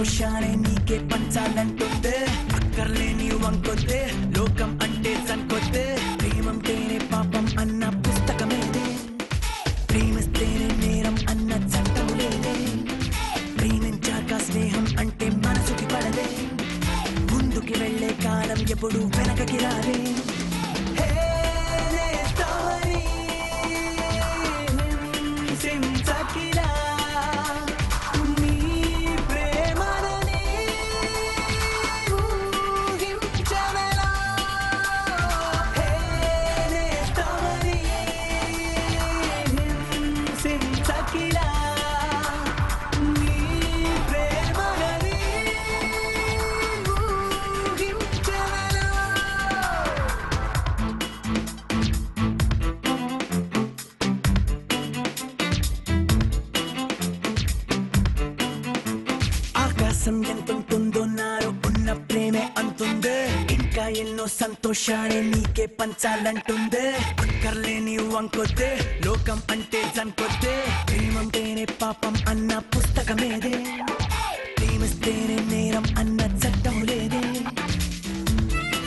కోశానే నీకే పంచాలంటుంటే అక్కర్లేని వంకొద్దే లోకం అంటే సంకొద్దే ప్రేమంటేనే పాపం అన్న పుస్తకమేదే ప్రేమిస్తేనే నేరం అన్న చట్టం లేదే ప్రేమించాక స్నేహం అంటే మనసుకి పడదే ముందుకి వెళ్ళే కాలం ఎప్పుడు వెనకకి రాదే ఎన్నో సంతోషాలే నీకే పంచాలంటుందే అక్కర్లేని వంకొద్దే లోకం అంటే జన్కొద్దే ప్రేమంటేనే పాపం అన్న పుస్తకమేదే ప్రేమిస్తేనే నేరం అన్న చట్టం లేదే ప్రేమే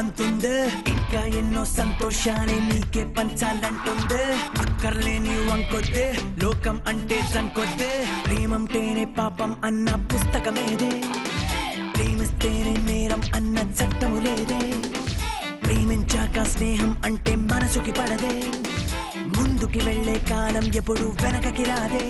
అంతుంది ఇంకా ఎన్నో సంతోషాలే నీకే పంచాలంటుంది అక్కర్లేని వంకొద్దే లోకం అంటే సంకొద్దే ప్రేమంటేనే పాపం అన్న పుస్తకమేదే ప్రేమిస్తేనే నేరం అన్న చట్టం లేదే ప్రేమించాక స్నేహం అంటే మనసుకి పడదే ముందుకి వెళ్ళే కాలం ఎప్పుడు వెనకకి రాదే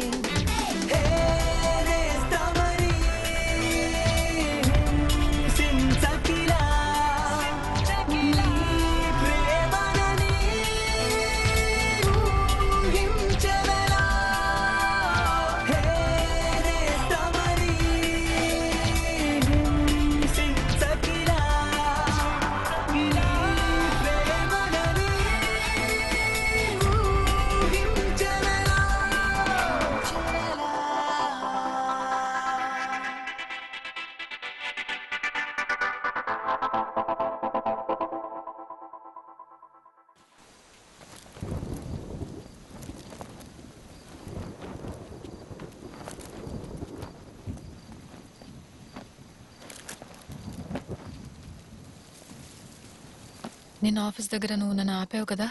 నేను ఆఫీస్ దగ్గర నువ్వు నన్ను ఆపావు కదా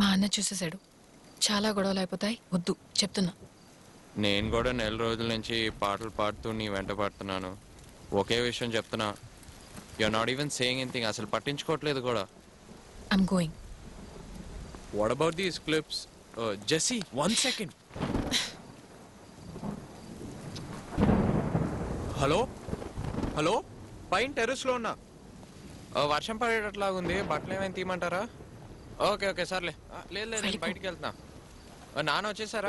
మా అన్న చూసేశాడు చాలా గొడవలు అయిపోతాయి వద్దు చెప్తున్నా నేను కూడా నెల రోజుల నుంచి పాటలు పాడుతూ నీ వెంట పాడుతున్నాను ఒకే విషయం చెప్తున్నా you're not even saying anything అసలు పట్టించుకోవట్లేదు కూడా I'm going what about these clips Jessie one second hello hello పైన టెర్రస్లో ఉన్నా వర్షం పడేటట్లాగుంది బట్టలు ఏమైనా తీయమంటారా ఓకే ఓకే సర్లే లేదు లేదు నేను బయటికి వెళ్తున్నా నాన్న వచ్చేసారా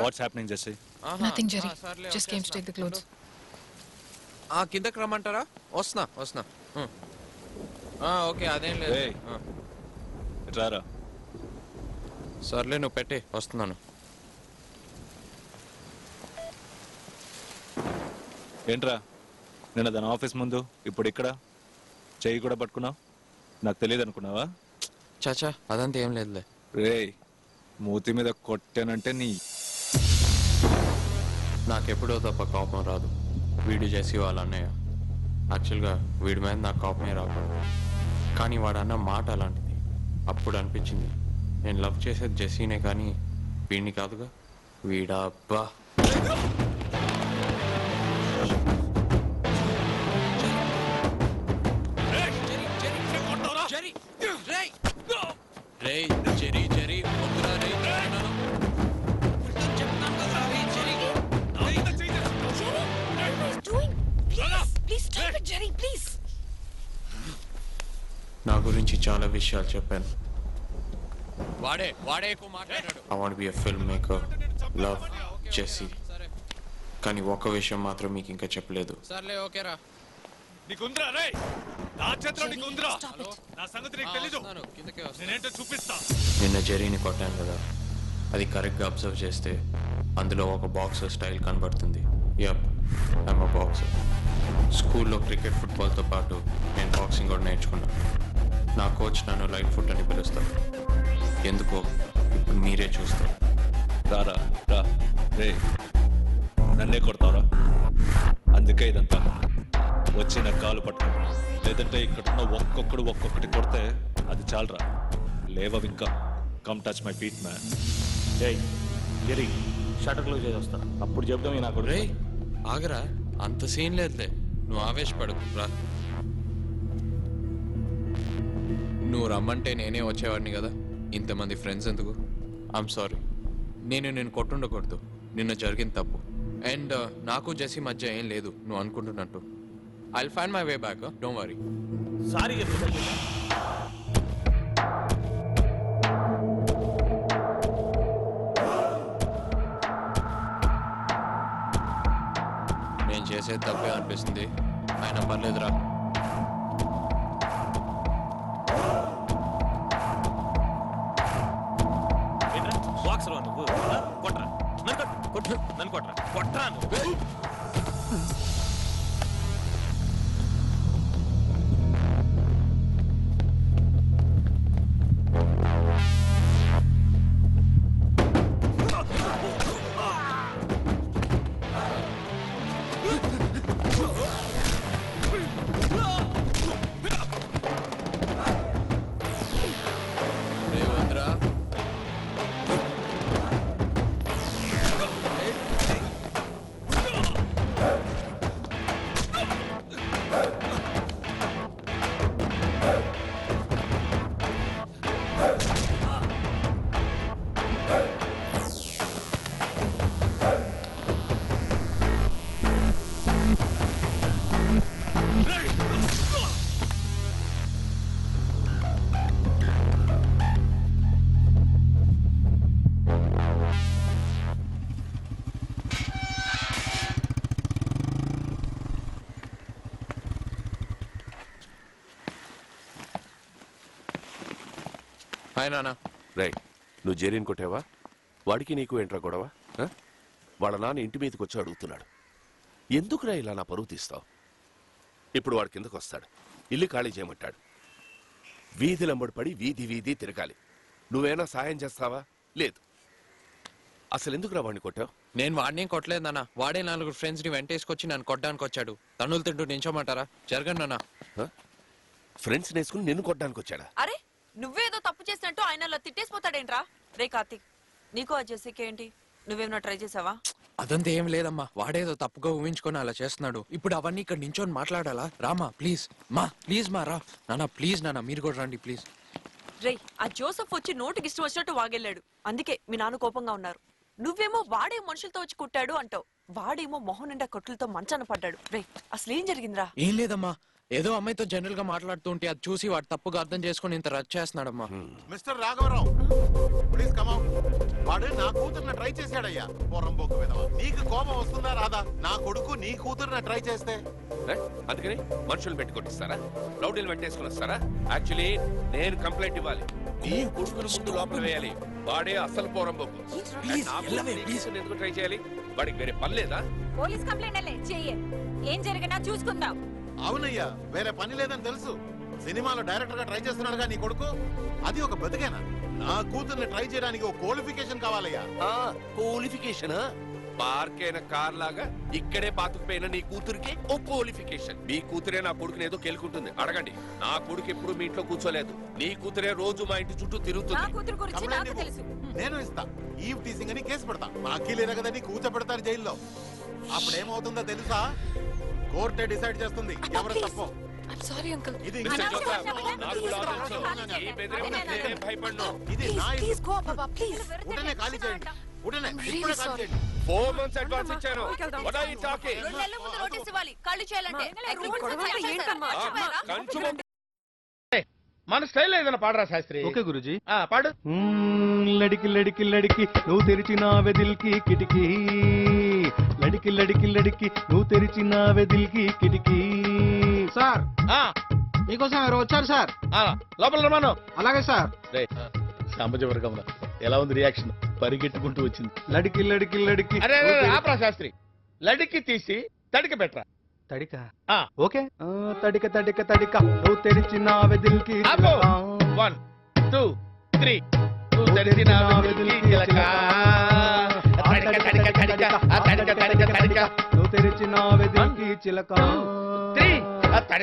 కిందకి రమ్మంటారా వస్తున్నా వస్తున్నా ఓకే అదేం లేదు సర్లే నువ్వు పెట్టి వస్తున్నాను ఏంట్రా నిన్న దాని ఆఫీస్ ముందు ఇప్పుడు ఇక్కడ చెయ్యి కూడా పట్టుకున్నావు నాకు తెలియదు అనుకున్నావా చాచా అదంతా ఏం లేదులే రే మూతి మీద కొట్టానంటే నీ నాకెప్పుడో తప్ప కోపం రాదు వీడు చేసి వాళ్ళ అన్నయ్య యాక్చువల్గా వీడి మీద నాకు కోపమే రాకూడదు కానీ వాడన్న మాట అలాంటిది అప్పుడు అనిపించింది నేను లవ్ చేసేది జెస్సీనే కానీ వీడిని కాదుగా వీడా అబ్బా నా గురించి చాలా విషయాలు చెప్పాను. I want to be a filmmaker, love Jesse. కానీ ఒక విషయం మాత్రం మీకు ఇంకా చెప్పలేదు. సర్లే ఓకేరా. నీకుంద్రా రే. నా చేతిలో నీకుంద్రా. నా సంగతి నీకు తెలియదు. నేనేంటో చూపిస్తా. నిన్న జెర్రీని కొట్టాను కదా, అది కరెక్ట్గా అబ్జర్వ్ చేస్తే అందులో ఒక బాక్సర్ స్టైల్ కనబడుతుంది. Yup, I'm a boxer. స్కూల్లో క్రికెట్, ఫుట్బాల్తో పాటు నేను బాక్సింగ్ కూడా నేర్చుకున్నాను. నా కోచ్ నన్ను లైట్ ఫుట్ అని పిలుస్తాను. ఎందుకో ఇప్పుడు మీరే చూస్తారు. రారా రా రే, నన్నే కొడతారా? అందుకే ఇదంతా వచ్చి నా కాలు పట్టుకో, లేదంటే ఇక్కడున్న ఒక్కొక్కడు ఒక్కొక్కటి కొడితే అది చాలరా. లేవవి ఇంకా. Come touch my feet man. జై జరి, షటర్ క్లోజ్ చేసి వస్తా, అప్పుడు చెప్దాం. నా కొడు రే, ఆగరా, అంత సీన్ లేదులే, నువ్వు ఆవేశపడకు రా. నువ్వు రమ్మంటే నేనే వచ్చేవాడిని కదా, ఇంతమంది ఫ్రెండ్స్ ఎందుకు? ఐఎమ్ సారీ, నేను కొట్టుండకూడదు. నిన్న జరిగిన తప్పు. అండ్ నాకు జెసీ మధ్య ఏం లేదు నువ్వు అనుకుంటున్నట్టు. I will find my way back, don't worry. Sorry నేను చేసే తప్పే అనిపిస్తుంది, అయినా పర్లేదురా. రైట్, నువ్వు జెరీని కొట్టావా? వాడికి నీకు ఏంట్రా గొడవ? వాళ్ళ నాన్న ఇంటి మీదకి వచ్చి అడుగుతున్నాడు, ఎందుకురా ఇలా నా పరువు తీస్తావు? ఇప్పుడు వాడి కిందకు వస్తాడు, ఇల్లు ఖాళీ చేయమంటాడు, వీధి లంబడి పడి వీధి వీధి తిరగాలి. నువ్వేనా సాయం చేస్తావా? లేదు. అసలు ఎందుకురా వాడిని కొట్టావు? నేను వాడిని కొట్టలేదు నాన్న, వాడే నాలుగు ఫ్రెండ్స్ని వెంటేసుకొచ్చి నన్ను కొట్టడానికి వచ్చాడు. తన్నులు తింటూ నించోమంటారా? జరగండి నాన్న. ఫ్రెండ్స్ నేసుకుని నిన్ను కొట్టడానికి వచ్చాడా? అరే నువ్వేదో తప్పు చేసినట్టు ఆయన అలా తిట్టేసిపోతాడేంట్రా? రే కార్తీక్, నీకో ఆ జెసీకి ఏంటి? నువ్వేమన్నా ట్రై చేసావా? అదంతా ఏం లేదమ్మా, వాడేదో తప్పుగా ఊహించుకొని అలా చేస్తున్నాడు. ఇప్పుడు అవన్నీ ఇక్కడ నించోని మాట్లాడాలా? రామా ప్లీజ్, మా ప్లీజ్ మా రా. నానా ప్లీజ్, నానా మీరు కూడా రండి ప్లీజ్. రే, ఆ జోసఫ్ వచ్చి నోటికి ఇష్టం వచ్చినట్టు వాగెళ్ళాడు, అందుకే మీ నాన్న కోపంగా ఉన్నారు. నువ్వేమో వాడే మనుషులతో వచ్చి కుట్టాడు అంటావు, వాడేమో మొహం నిండా కొట్లతో మంచాన పడ్డాడు. రే అసలు ఏం జరిగిందిరా? ఏం లేదమ్మా, ఏదో అమ్మాయితో జనరల్ గా మాట్లాడుతూ ఉంటే అది చూసి వాడు తప్పుగా అర్థం చేసుకుని ఇంత రచ్చ చేస్తున్నాడమ్మా. మిస్టర్ రాఘవరావు ప్లీజ్ కమ్ అవుట్. వాడు నా కూతురుని ట్రై చేశాడయ్యా, పోరంబోకు విధవా. నీకు కోపం వస్తుందా రాదా? నా కొడుకు నీ కూతురుని ట్రై చేస్తే అందుకని మనుషులు పెట్టుకొట్టిస్తారా? రౌడీలు పెట్టేసుకుని వస్తారా? యాక్చువల్లీ నేను కంప్లైంట్ ఇవ్వాలి, నీ కొడుకుని ముందు లోపల వేయాలి. వాడే అసలు పోరంబోకు. ఎందుకు ట్రై చేయాలి? వాడికి వేరే పని లేదా? పోలీస్ కంప్లైంట్ చెయ్యి, ఏం జరిగినా చూసుకుందాం. అవునయ్యా, వేరే పని లేదని తెలుసు. సినిమాలో డైరెక్టర్ గా ట్రై చేస్తున్నాడుగా నీ కొడుకు, అది ఒక బతికేనా? నా కూతుర్ని ట్రై చేయడానికి ఒక క్వాలిఫికేషన్ కావాలయ్యా. క్వాలిఫికేషన్ పార్కైన కార్ లాగా ఇక్కడే పాతుకుపోయిన నీ కూతురికి ఓ క్వాలిఫికేషన్. నీ కూతురే నా కొడుకుని ఏదో కెలుకుంటుంది, అడగండి. నా కొడుకు ఎప్పుడు మీ ఇంట్లో కూర్చోలేదు, నీ కూతురే రోజు మా ఇంటి చుట్టూ తిరుగుతుంది. నేను ఇస్తా, ఈవ్ టీసింగ్ అని కేసు పెడతా. మాకీ లేరా కదా, నీ కూర్చోబెడతారు జైల్లో. అప్పుడేమవుతుందో తెలుసా? కోర్టే డిసైడ్ చేస్తుంది ఎవరు తప్పు. ఐమ్ సారీ అంకుల్, ఇది నా ప్లీజ్ గో బాబా ప్లీజ్. ఉడనే ఖాళీ చేయండి, ఉడనే ఇప్పుడు ఖాళీ చేయండి. 4 మంత్స్ అడ్వాన్స్ ఇచ్చాను. What are you talking? నెల ముందు నోటీస్ ఇవ్వాలి ఖాళీ చేయాలంటే. ఏంటమ్మా కంచు? मन स्टैल पाड़रा शास्त्री ओके गुरुजी पाड़ लड़की लड़की लड़की तेरचिनावे दिल की किटकी लड़की लड़की लड़की तेरचिनावे दिल की किटकी सर मीकोसम वच्चारु सर लोपल रम्मनु अलागे सर सामाजिक वर्ग एला रियाक्षन परिगेट्टुकुंटू वच्चिंदी लड़की लड़की लड़की अरे आपरा शास्त्री लड़की तीसी तड़िक पेट्रा तड़िका ओके तड़िका तड़िका तड़िका तू तेरी नावे दिल की 1 2 3 तू तेरी नावे दिल की लगा तड़िका तड़िका तड़िका तड़िका तड़िका तू तेरी नावे दिल की चिलका 3